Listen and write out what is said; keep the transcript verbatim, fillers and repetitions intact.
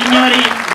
Signore e signori,